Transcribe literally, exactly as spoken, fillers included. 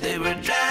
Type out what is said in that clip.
They were driving.